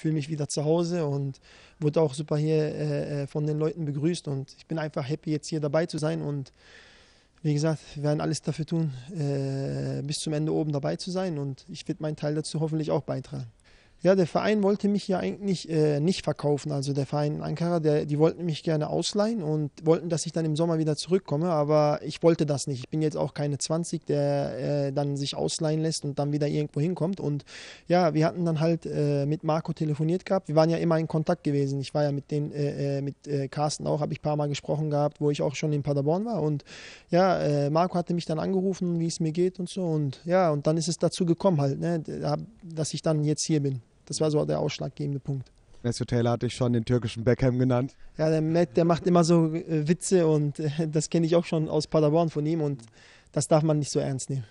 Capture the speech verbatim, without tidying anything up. fühle mich wieder zu Hause und wurde auch super hier äh, von den Leuten begrüßt. Und ich bin einfach happy, jetzt hier dabei zu sein. Und wie gesagt, wir werden alles dafür tun, äh, bis zum Ende oben dabei zu sein. Und ich werde meinen Teil dazu hoffentlich auch beitragen. Ja, der Verein wollte mich ja eigentlich äh, nicht verkaufen. Also der Verein in Ankara, der, die wollten mich gerne ausleihen und wollten, dass ich dann im Sommer wieder zurückkomme. Aber ich wollte das nicht. Ich bin jetzt auch keine zwanzig, der äh, dann sich ausleihen lässt und dann wieder irgendwo hinkommt. Und ja, wir hatten dann halt äh, mit Marco telefoniert gehabt. Wir waren ja immer in Kontakt gewesen. Ich war ja mit den, äh, mit äh, Carsten auch, habe ich ein paar Mal gesprochen gehabt, wo ich auch schon in Paderborn war. Und ja, äh, Marco hatte mich dann angerufen, wie es mir geht und so. Und ja, und dann ist es dazu gekommen halt, ne, dass ich dann jetzt hier bin. Das war so der ausschlaggebende Punkt. Mesut Taylor hatte ich schon den türkischen Beckham genannt. Ja, der Matt, der macht immer so äh, Witze und äh, das kenne ich auch schon aus Paderborn von ihm und das darf man nicht so ernst nehmen.